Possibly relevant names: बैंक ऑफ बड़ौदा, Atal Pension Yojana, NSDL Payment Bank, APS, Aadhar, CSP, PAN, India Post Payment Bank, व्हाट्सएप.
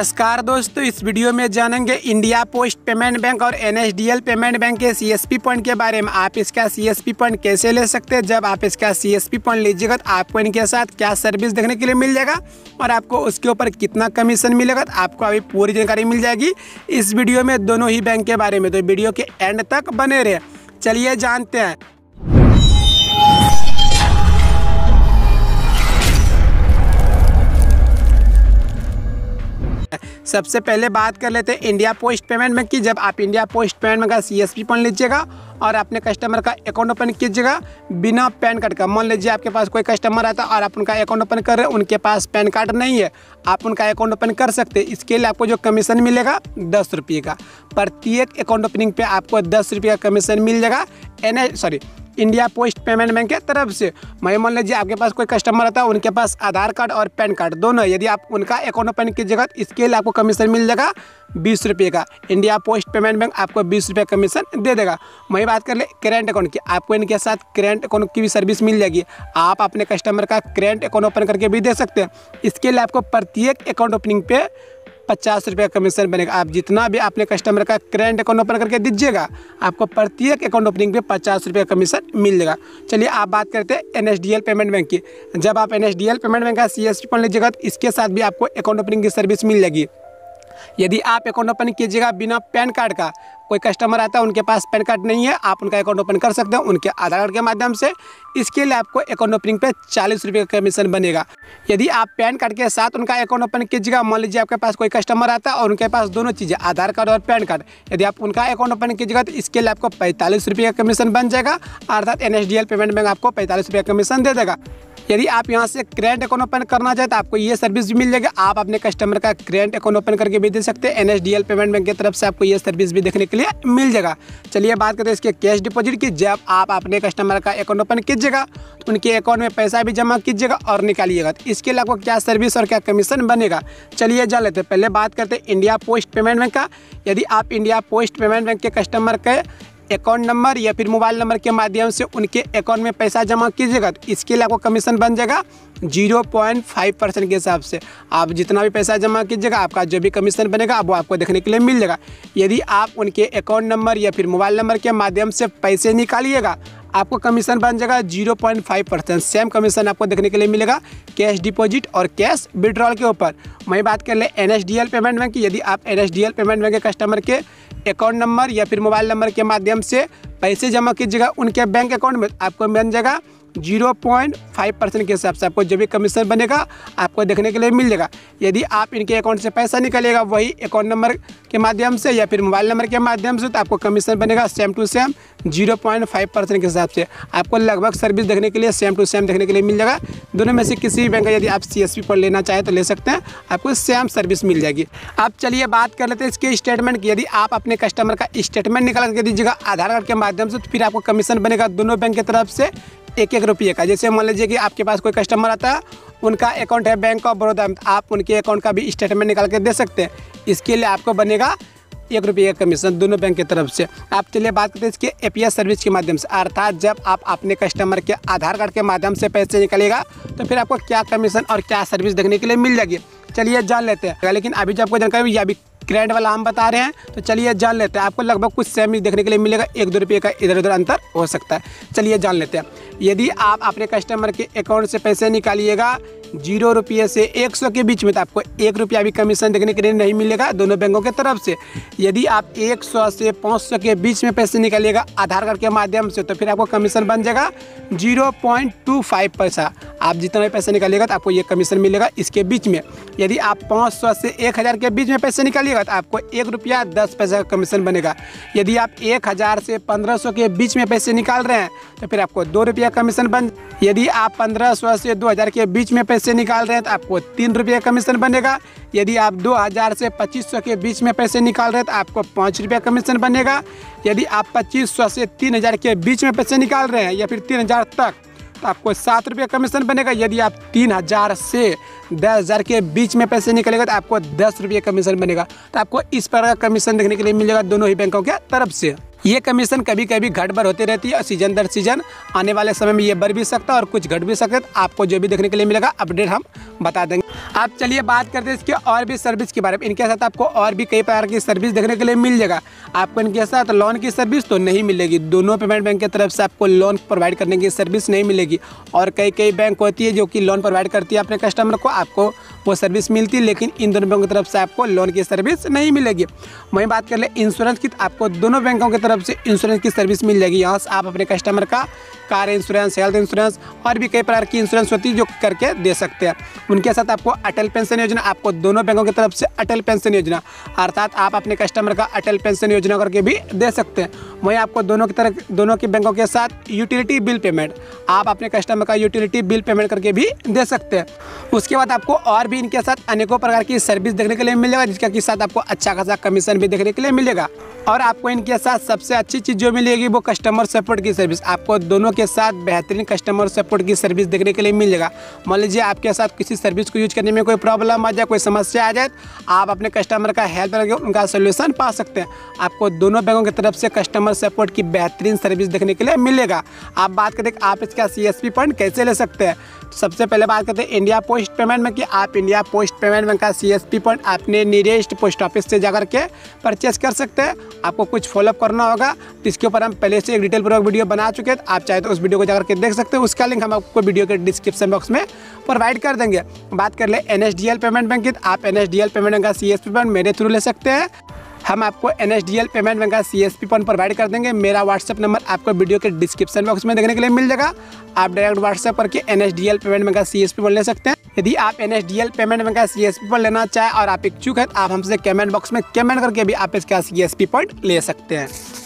नमस्कार दोस्तों, इस वीडियो में जानेंगे इंडिया पोस्ट पेमेंट बैंक और एनएसडीएल पेमेंट बैंक के सीएसपी फंड के बारे में। आप इसका सीएसपी फंड कैसे ले सकते हैं, जब आप इसका सीएसपी फंड लीजिएगा तो आपको इनके साथ क्या सर्विस देखने के लिए मिल जाएगा और आपको उसके ऊपर कितना कमीशन मिलेगा, तो आपको अभी पूरी जानकारी मिल जाएगी इस वीडियो में दोनों ही बैंक के बारे में। तो वीडियो के एंड तक बने रहे, चलिए जानते हैं। सबसे पहले बात कर लेते हैं इंडिया पोस्ट पेमेंट बैंक की। जब आप इंडिया पोस्ट पेमेंट बैंक का सीएसपी फंड लीजिएगा और अपने कस्टमर का अकाउंट ओपन कीजिएगा बिना पैन कार्ड का। मान लीजिए आपके पास कोई कस्टमर आता है और आप उनका अकाउंट ओपन कर रहे हैं, उनके पास पैन कार्ड नहीं है, आप उनका अकाउंट ओपन कर सकते हैं। इसके लिए आपको जो कमीशन मिलेगा 10 रुपये का, प्रत्येक अकाउंट ओपनिंग पे आपको 10 रुपये का कमीशन मिल जाएगा इंडिया पोस्ट पेमेंट बैंक की तरफ से। मैं मान लीजिए आपके पास कोई कस्टमर आता है, उनके पास आधार कार्ड और पैन कार्ड दोनों है, यदि आप उनका अकाउंट ओपन कीजिएगा तो इसके लिए आपको कमीशन मिल जाएगा 20 रुपये का। इंडिया पोस्ट पेमेंट बैंक आपको 20 रुपये कमीशन दे देगा। वही बात कर ले करेंट अकाउंट की, आपको इनके साथ करेंट अकाउंट की भी सर्विस मिल जाएगी। आप अपने कस्टमर का करेंट अकाउंट ओपन करके भी दे सकते हैं। इसके लिए आपको प्रत्येक अकाउंट ओपनिंग पे 50 रुपये का कमीशन बनेगा। आप जितना भी अपने कस्टमर का करेंट अकाउंट ओपन करके दीजिएगा, आपको प्रत्येक अकाउंट ओपनिंग पे 50 रुपये का कमीशन मिल जाएगा। चलिए आप बात करते हैं एनएसडीएल पेमेंट बैंक की। जब आप एनएसडीएल पेमेंट बैंक का सीएसपी फंड लीजिएगा तो इसके साथ भी आपको अकाउंट ओपनिंग की सर्विस मिल जाएगी। यदि आप अकाउंट ओपन कीजिएगा बिना पैन कार्ड का, कोई कस्टमर आता है उनके पास पैन कार्ड नहीं है, आप उनका अकाउंट ओपन कर सकते हैं उनके आधार कार्ड के माध्यम से। इसके लिए आपको अकाउंट ओपनिंग पे 40 रुपये का कमीशन बनेगा। यदि आप पैन कार्ड के साथ उनका अकाउंट ओपन कीजिएगा, मान लीजिए आपके पास कोई कस्टमर आता है और उनके पास दोनों चीज़ें आधार कार्ड और पैन कार्ड, यदि आप उनका अकाउंट ओपन कीजिएगा तो इसके लिए आपको 45 रुपये का कमीशन बन जाएगा, अर्थात एनएसडीएल पेमेंट बैंक आपको 45 रुपये का कमीशन दे देगा। यदि आप यहाँ से करेंट अकाउंट ओपन करना चाहते तो आपको ये सर्विस भी मिल जाएगी। आप अपने कस्टमर का करेंट अकाउंट ओपन करके भी दे सकते हैं। एनएसडीएल पेमेंट बैंक की तरफ से आपको ये सर्विस भी देखने के लिए मिल जाएगा। चलिए बात करते हैं इसके कैश डिपॉजिट की। जब आप अपने कस्टमर का अकाउंट ओपन कीजिएगा तो उनके अकाउंट में पैसा भी जमा कीजिएगा और निकालिएगा, तो इसके लिए आपको क्या सर्विस और क्या कमीशन बनेगा चलिए जान लेते हैं। पहले बात करते हैं इंडिया पोस्ट पेमेंट बैंक का। यदि आप इंडिया पोस्ट पेमेंट बैंक के कस्टमर के अकाउंट नंबर या फिर मोबाइल नंबर के माध्यम से उनके अकाउंट में पैसा जमा कीजिएगा तो इसके लिए आपको कमीशन बन जाएगा 0.5% के हिसाब से। आप जितना भी पैसा जमा कीजिएगा, आपका जो भी कमीशन बनेगा वो आपको देखने के लिए मिल जाएगा। यदि आप उनके अकाउंट नंबर या फिर मोबाइल नंबर के माध्यम से पैसे निकालिएगा, आपको कमीशन बन जाएगा 0.5%। सेम कमीशन आपको देखने के लिए मिलेगा कैश डिपॉजिट और कैश विड्रॉल के ऊपर। वहीं बात कर ले एनएसडीएल पेमेंट बैंक की। यदि आप एनएसडीएल पेमेंट बैंक के कस्टमर के अकाउंट नंबर या फिर मोबाइल नंबर के माध्यम से पैसे जमा कीजिएगा उनके बैंक अकाउंट में, आपको बन जाएगा 0.5% के हिसाब से। आपको जो भी कमीशन बनेगा आपको देखने के लिए मिल जाएगा। यदि आप इनके अकाउंट से पैसा निकालेगा वही अकाउंट नंबर के माध्यम से या फिर मोबाइल नंबर के माध्यम से, तो आपको कमीशन बनेगा सेम टू सेम 0.5% के हिसाब से। आपको लगभग सर्विस देखने के लिए सेम टू सेम देखने के लिए मिल जाएगा दोनों में से किसी भी बैंक का। यदि आप सीएसपी पर लेना चाहें तो ले सकते हैं, आपको सेम सर्विस मिल जाएगी। अब चलिए बात कर लेते हैं इसके स्टेटमेंट की। यदि आप अपने कस्टमर का स्टेटमेंट निकाल कर दीजिएगा आधार कार्ड के माध्यम से, तो फिर आपको कमीशन बनेगा दोनों बैंक की तरफ से 1-1 रुपये का। जैसे मान लीजिए कि आपके पास कोई कस्टमर आता है, उनका अकाउंट है बैंक ऑफ बड़ौदा में, आप उनके अकाउंट का भी स्टेटमेंट निकाल के दे सकते हैं। इसके लिए आपको बनेगा 1 रुपये का कमीशन दोनों बैंक की तरफ से। आप चलिए बात करते हैं इसके एपीएस सर्विस के माध्यम से, अर्थात जब आप अपने कस्टमर के आधार कार्ड के माध्यम से पैसे निकालेगा तो फिर आपको क्या कमीशन और क्या सर्विस देखने के लिए मिल जाएगी चलिए जान लेते हैं। लेकिन अभी जो आपको जानकारी या अभी क्रेडिट वाला हम बता रहे हैं, तो चलिए जान लेते हैं। आपको लगभग कुछ सेम ही देखने के लिए मिलेगा, 1-2 रुपये का इधर उधर अंतर हो सकता है। चलिए जान लेते हैं। यदि आप अपने कस्टमर के अकाउंट से पैसे निकालिएगा 0 रुपये से 100 के बीच में, तो आपको 1 रुपया भी कमीशन देखने के लिए नहीं मिलेगा दोनों बैंकों के तरफ से। यदि आप 100 से 500 के बीच में पैसे निकालिएगा आधार कार्ड के माध्यम से, तो फिर आपको कमीशन बन जाएगा 0.25%। आप जितना भी पैसे निकालिएगा तो आपको ये कमीशन मिलेगा इसके बीच में। यदि आप 500 से 1000 के बीच में पैसे निकालिएगा तो आपको 1 रुपया 10 पैसा का कमीशन बनेगा। यदि आप 1000 से 1500 के बीच में पैसे निकाल रहे हैं तो फिर आपको 2 रुपया कमीशन बन। यदि आप 1500 से 2000 के बीच में पैसे निकाल रहे हैं तो आपको 3 रुपये का कमीशन बनेगा। यदि आप 2000 से 2500 के बीच में पैसे निकाल रहे हैं तो आपको 5 रुपये का कमीशन बनेगा। यदि आप 2500 से 3000 के बीच में पैसे निकाल रहे हैं या फिर 3000 तक, तो आपको 7 रुपये का कमीशन बनेगा। यदि आप 3000 से 10000 के बीच में पैसे निकलेगा तो आपको 10 रुपये का कमीशन बनेगा। तो आपको इस प्रकार का कमीशन देखने के लिए मिलेगा दोनों ही बैंकों के तरफ से। ये कमीशन कभी कभी घट बढ़ होती रहती है और सीजन दर सीजन आने वाले समय में ये बढ़ भी सकता है और कुछ घट भी सकता है। आपको जो भी देखने के लिए मिलेगा अपडेट हम बता देंगे। आप चलिए बात करते हैं इसके और भी सर्विस के बारे में। इनके साथ आपको और भी कई प्रकार की सर्विस देखने के लिए मिल जाएगा। आपको इनके साथ लोन की सर्विस तो नहीं मिलेगी, दोनों पेमेंट बैंक की तरफ से आपको लोन प्रोवाइड करने की सर्विस नहीं मिलेगी। और कई कई बैंक होती है जो कि लोन प्रोवाइड करती है अपने कस्टमर को, आपको वो सर्विस मिलती है, लेकिन इन दोनों बैंकों की तरफ से आपको लोन की सर्विस नहीं मिलेगी। वहीं बात कर ले इंश्योरेंस की, आपको दोनों बैंकों की तरफ से इंश्योरेंस की सर्विस मिल जाएगी। यहाँ से आप अपने कस्टमर का कार इंश्योरेंस, हेल्थ इंश्योरेंस और भी कई प्रकार की इंश्योरेंस होती है जो करके दे सकते हैं। उनके साथ आपको अटल पेंशन योजना, आपको दोनों बैंकों की तरफ से अटल पेंशन योजना अर्थात आप अपने कस्टमर का अटल पेंशन योजना करके भी दे सकते हैं। वहीं आपको दोनों के बैंकों के साथ यूटिलिटी बिल पेमेंट, आप अपने कस्टमर का यूटिलिटी बिल पेमेंट करके भी दे सकते हैं। उसके बाद आपको और भी इनके साथ अनेकों प्रकार की सर्विस देखने के लिए मिलेगा, जिसके साथ आपको अच्छा खासा कमीशन भी देखने के लिए मिलेगा। और आपको इनके साथ सबसे अच्छी चीज़ जो मिलेगी वो कस्टमर सपोर्ट की सर्विस, आपको दोनों के साथ बेहतरीन कस्टमर सपोर्ट की सर्विस देखने के लिए मिल जाएगा। मान लीजिए आपके साथ किसी सर्विस को यूज करने में कोई प्रॉब्लम आ जाए, कोई समस्या आ जाए, आप अपने कस्टमर का हेल्प करके उनका सोल्यूशन पा सकते हैं। आपको दोनों बैंकों की तरफ से कस्टमर सपोर्ट की बेहतरीन सर्विस देखने के लिए मिलेगा। आप बात करें आप इसका CSP फंड कैसे ले सकते हैं, सबसे पहले बात करते हैं इंडिया पोस्ट पेमेंट बैंक की। आप इंडिया पोस्ट पेमेंट बैंक का CSP फंड अपने नियरेस्ट पोस्ट ऑफिस से जाकर के परचेस कर सकते हैं। आपको कुछ फॉलोअप करना होगा, इसके ऊपर हम पहले से एक डिटेल पूर्वक वीडियो बना चुके हैं, तो आप चाहे तो उस वीडियो को जाकर के देख सकते हैं। उसका लिंक हम आपको वीडियो के डिस्क्रिप्शन बॉक्स में प्रोवाइड कर देंगे। बात कर ले NSDL पेमेंट बैंक की, आप NSDL पेमेंट बैंक का CSP फंड मेरे थ्रू ले सकते हैं। हम आपको NSDL पेमेंट बैंक का CSP फंड प्रोवाइड कर देंगे। मेरा व्हाट्सअप नंबर आपको वीडियो के डिस्क्रिप्शन बॉक्स में देखने के लिए मिल जाएगा। आप डायरेक्ट व्हाट्सएप करके NSDL पेमेंट बैंक का CSP फंड ले सकते हैं। यदि आप NSDL पेमेंट बैंक का CSP फंड लेना चाहें और आप इच्छुक हैं, आप हमसे कमेंट बॉक्स में कमेंट करके भी आप इसका CSP फंड ले सकते हैं।